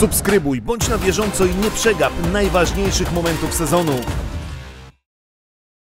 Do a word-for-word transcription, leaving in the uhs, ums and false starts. Subskrybuj, bądź na bieżąco i nie przegap najważniejszych momentów sezonu.